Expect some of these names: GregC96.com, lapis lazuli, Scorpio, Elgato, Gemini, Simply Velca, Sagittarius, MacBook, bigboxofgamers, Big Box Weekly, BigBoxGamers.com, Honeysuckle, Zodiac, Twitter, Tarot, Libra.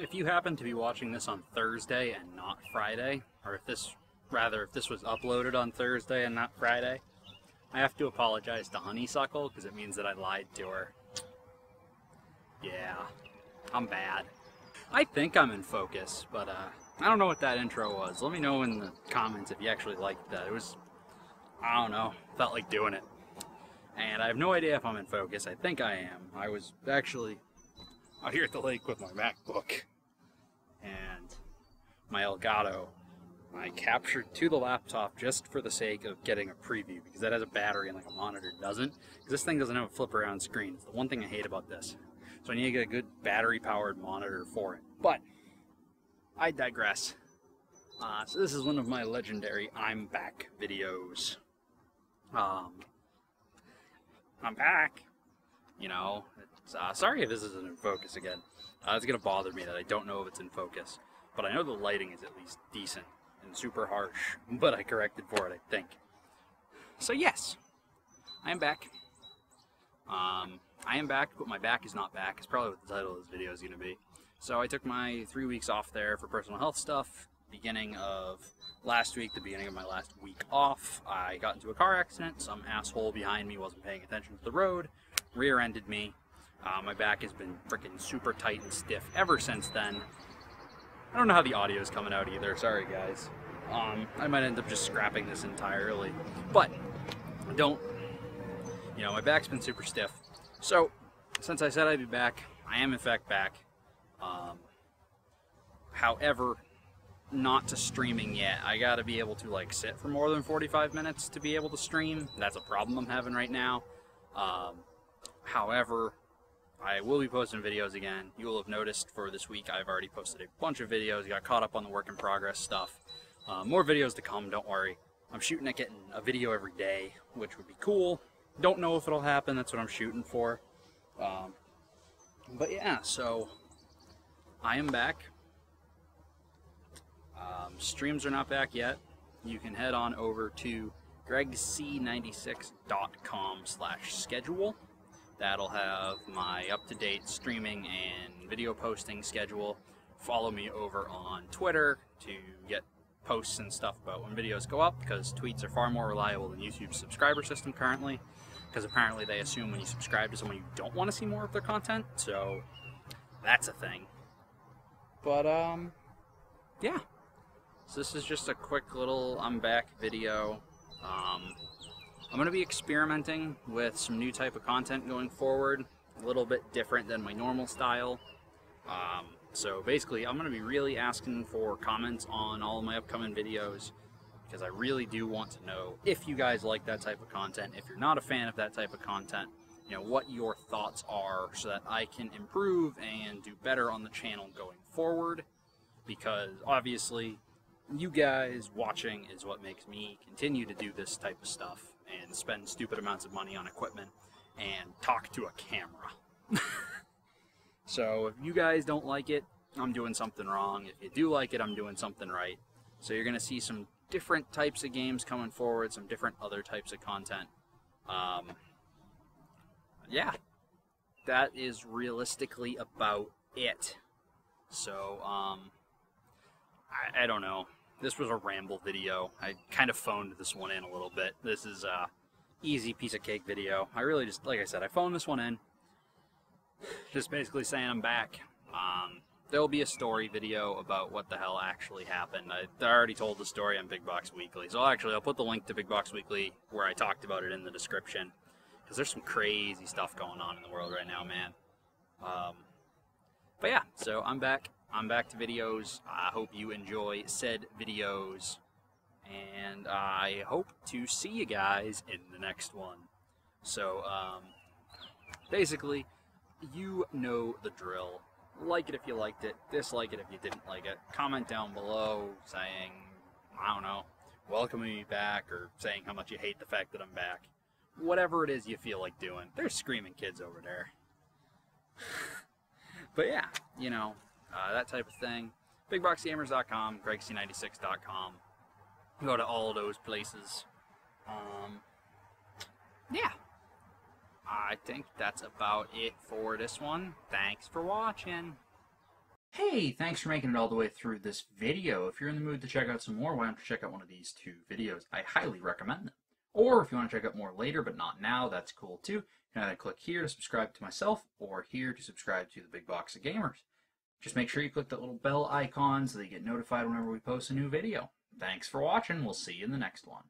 if you happen to be watching this on Thursday and not Friday, or if this was uploaded on Thursday and not Friday, I have to apologize to Honeysuckle, because it means that I lied to her. Yeah, I'm bad. I think I'm in focus, but I don't know what that intro was. Let me know in the comments if you actually liked that. It was, I don't know, felt like doing it. And I have no idea if I'm in focus. I think I am. I was actually out here at the lake with my MacBook and my Elgato. I captured to the laptop just for the sake of getting a preview, because that has a battery and like a monitor doesn't. Because this thing doesn't have a flip around screen. It's the one thing I hate about this. So I need to get a good battery-powered monitor for it. But I digress. So this is one of my legendary I'm back videos. I'm back. You know, it's, sorry if this isn't in focus again. It's going to bother me that I don't know if it's in focus. But I know the lighting is at least decent and super harsh. But I corrected for it, I think. So yes, I'm back. I am back, but my back is not back. It's probably what the title of this video is going to be. So I took my 3 weeks off there for personal health stuff. Beginning of last week, the beginning of my last week off, I got into a car accident. Some asshole behind me wasn't paying attention to the road, rear-ended me. My back has been freaking super tight and stiff ever since then. I don't know how the audio is coming out either. Sorry, guys. I might end up just scrapping this entirely. But don't, you know, my back's been super stiff. So, since I said I'd be back, I am in fact back. However, not to streaming yet. I gotta be able to like sit for more than 45 minutes to be able to stream. That's a problem I'm having right now. However, I will be posting videos again. You will have noticed for this week I've already posted a bunch of videos. Got caught up on the work in progress stuff. More videos to come, don't worry. I'm shooting at getting a video every day, which would be cool. Don't know if it'll happen, that's what I'm shooting for. But yeah, so I am back. Streams are not back yet. You can head on over to GregC96.com/schedule. That'll have my up-to-date streaming and video posting schedule. Follow me over on Twitter to get posts and stuff about when videos go up, because tweets are far more reliable than YouTube's subscriber system currently, because apparently they assume when you subscribe to someone you don't want to see more of their content, so that's a thing. But, yeah. So this is just a quick little I'm back video. I'm going to be experimenting with some new type of content going forward, a little bit different than my normal style. So basically, I'm going to be really asking for comments on all of my upcoming videos, because I really do want to know if you guys like that type of content, if you're not a fan of that type of content, you know, what your thoughts are so that I can improve and do better on the channel going forward, because obviously you guys watching is what makes me continue to do this type of stuff and spend stupid amounts of money on equipment and talk to a camera. So if you guys don't like it, I'm doing something wrong. If you do like it, I'm doing something right. So you're going to see some different types of games coming forward, some different other types of content. Yeah, that is realistically about it. So, I don't know. This was a ramble video. I kind of phoned this one in a little bit. This is a easy piece of cake video. I really just, like I said, I phoned this one in. Just basically saying I'm back. There'll be a story video about what the hell actually happened. I already told the story on Big Box Weekly. So I'll put the link to Big Box Weekly where I talked about it in the description. Because there's some crazy stuff going on in the world right now, man. But yeah, so I'm back. I'm back to videos. I hope you enjoy said videos, and I hope to see you guys in the next one. So, basically, you know the drill. Like it if you liked it, dislike it if you didn't like it. Comment down below saying, I don't know, welcome me back, or saying how much you hate the fact that I'm back. Whatever it is you feel like doing. There's screaming kids over there. But yeah, you know, that type of thing. BigBoxGamers.com, GregC96.com. Go to all those places. Yeah. I think that's about it for this one. Thanks for watching. Hey, thanks for making it all the way through this video. If you're in the mood to check out some more, why don't you check out one of these two videos? I highly recommend them. Or if you want to check out more later, but not now, that's cool too. You can either click here to subscribe to myself or here to subscribe to the Big Box of Gamers. Just make sure you click that little bell icon so that you get notified whenever we post a new video. Thanks for watching. We'll see you in the next one.